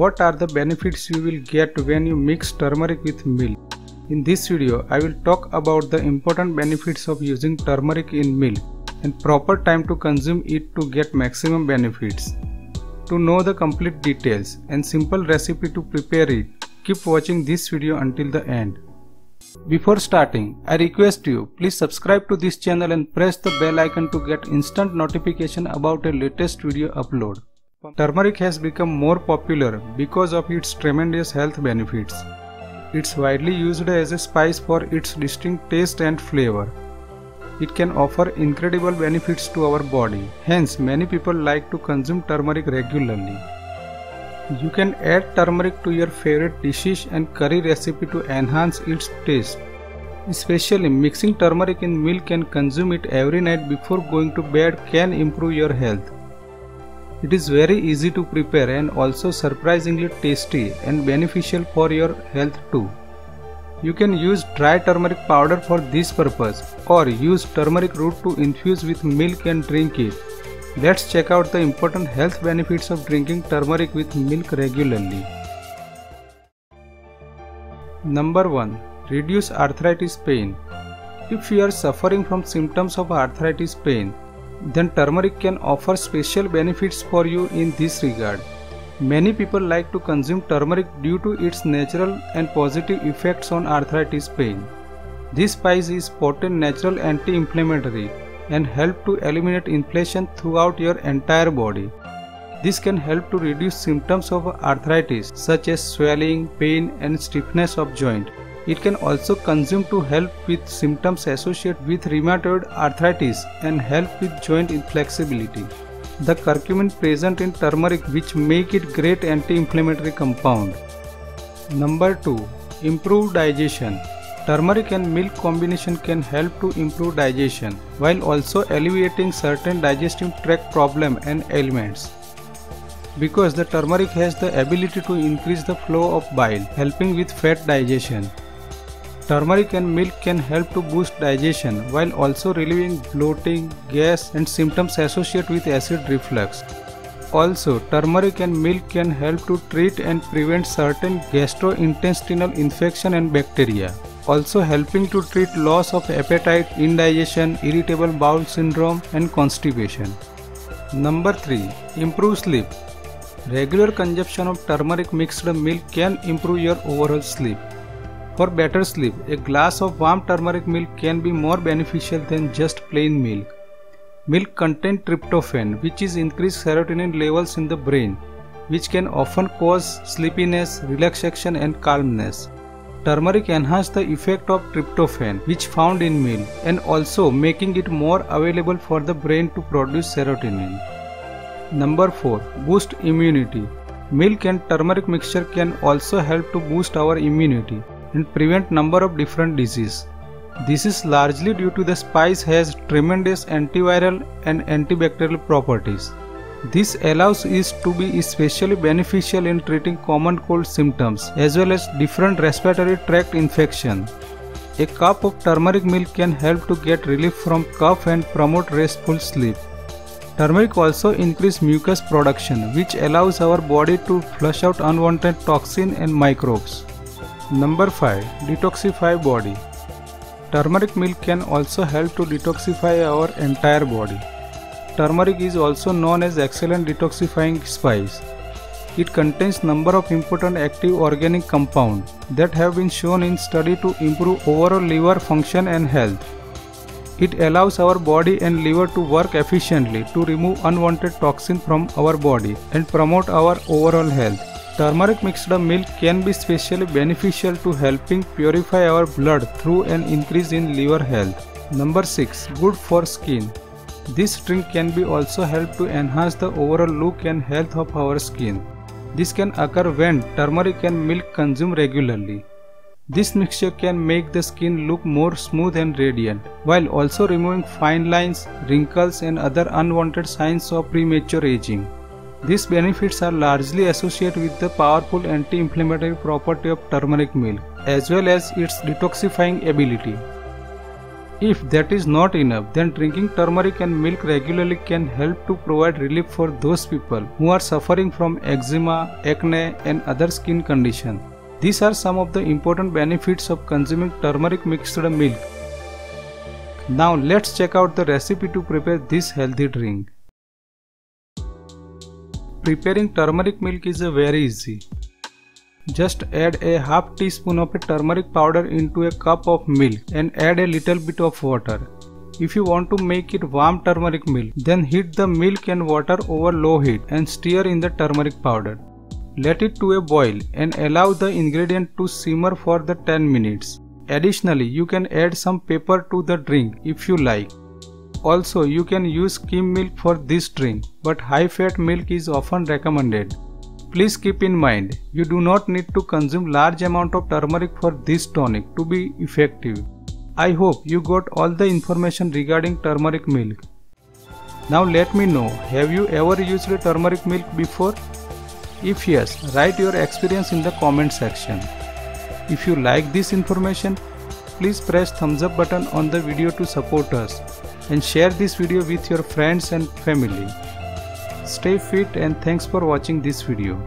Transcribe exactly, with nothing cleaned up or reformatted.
What are the benefits you will get when you mix turmeric with milk? In this video, I will talk about the important benefits of using turmeric in milk and proper time to consume it to get maximum benefits. To know the complete details and simple recipe to prepare it, keep watching this video until the end. Before starting, I request you, please subscribe to this channel and press the bell icon to get instant notification about a latest video upload. Turmeric has become more popular because of its tremendous health benefits. It's widely used as a spice for its distinct taste and flavor. It can offer incredible benefits to our body, hence many people like to consume turmeric regularly. You can add turmeric to your favorite dishes and curry recipe to enhance its taste. Especially mixing turmeric in milk and consume it every night before going to bed can improve your health. It is very easy to prepare and also surprisingly tasty and beneficial for your health too. You can use dry turmeric powder for this purpose or use turmeric root to infuse with milk and drink it. Let's check out the important health benefits of drinking turmeric with milk regularly. Number one. Reduce arthritis pain. If you are suffering from symptoms of arthritis pain, then turmeric can offer special benefits for you in this regard. Many people like to consume turmeric due to its natural and positive effects on arthritis pain. This spice is potent natural anti-inflammatory and help to eliminate inflammation throughout your entire body. This can help to reduce symptoms of arthritis such as swelling, pain and stiffness of joint. It can also consume to help with symptoms associated with rheumatoid arthritis and help with joint inflexibility. The curcumin present in turmeric which make it great anti-inflammatory compound. Number two. Improve digestion. Turmeric and milk combination can help to improve digestion while also alleviating certain digestive tract problems and ailments. Because the turmeric has the ability to increase the flow of bile, helping with fat digestion. Turmeric and milk can help to boost digestion while also relieving bloating, gas and symptoms associated with acid reflux. Also, turmeric and milk can help to treat and prevent certain gastrointestinal infection and bacteria, also helping to treat loss of appetite, indigestion, irritable bowel syndrome and constipation. Number three. Improve sleep. Regular consumption of turmeric mixed milk can improve your overall sleep. For better sleep, a glass of warm turmeric milk can be more beneficial than just plain milk. Milk contains tryptophan, which is increased serotonin levels in the brain, which can often cause sleepiness, relaxation and calmness. Turmeric enhances the effect of tryptophan, which found in milk, and also making it more available for the brain to produce serotonin. Number four. Boost immunity. Milk and turmeric mixture can also help to boost our immunity and prevent number of different diseases. This is largely due to the spice has tremendous antiviral and antibacterial properties. This allows it to be especially beneficial in treating common cold symptoms as well as different respiratory tract infection. A cup of turmeric milk can help to get relief from cough and promote restful sleep. Turmeric also increases mucus production, which allows our body to flush out unwanted toxins and microbes. Number five. Detoxify body. Turmeric milk can also help to detoxify our entire body. Turmeric is also known as excellent detoxifying spice. It contains number of important active organic compounds that have been shown in study to improve overall liver function and health. It allows our body and liver to work efficiently to remove unwanted toxins from our body and promote our overall health. Turmeric mixed milk can be specially beneficial to helping purify our blood through an increase in liver health. Number six. Good for skin. This drink can be also help to enhance the overall look and health of our skin. This can occur when turmeric and milk consumed regularly. This mixture can make the skin look more smooth and radiant, while also removing fine lines, wrinkles and other unwanted signs of premature aging. These benefits are largely associated with the powerful anti-inflammatory property of turmeric milk, as well as its detoxifying ability. If that is not enough, then drinking turmeric and milk regularly can help to provide relief for those people who are suffering from eczema, acne and other skin conditions. These are some of the important benefits of consuming turmeric mixed milk. Now let's check out the recipe to prepare this healthy drink. Preparing turmeric milk is very easy. Just add a half teaspoon of a turmeric powder into a cup of milk and add a little bit of water. If you want to make it warm turmeric milk, then heat the milk and water over low heat and stir in the turmeric powder. Let it to a boil and allow the ingredient to simmer for the ten minutes. Additionally, you can add some pepper to the drink if you like. Also, you can use skim milk for this drink, but high-fat milk is often recommended. Please keep in mind, you do not need to consume large amount of turmeric for this tonic to be effective. I hope you got all the information regarding turmeric milk. Now let me know, have you ever used turmeric milk before? If yes, write your experience in the comment section. If you like this information, please press thumbs up button on the video to support us and share this video with your friends and family. Stay fit and thanks for watching this video.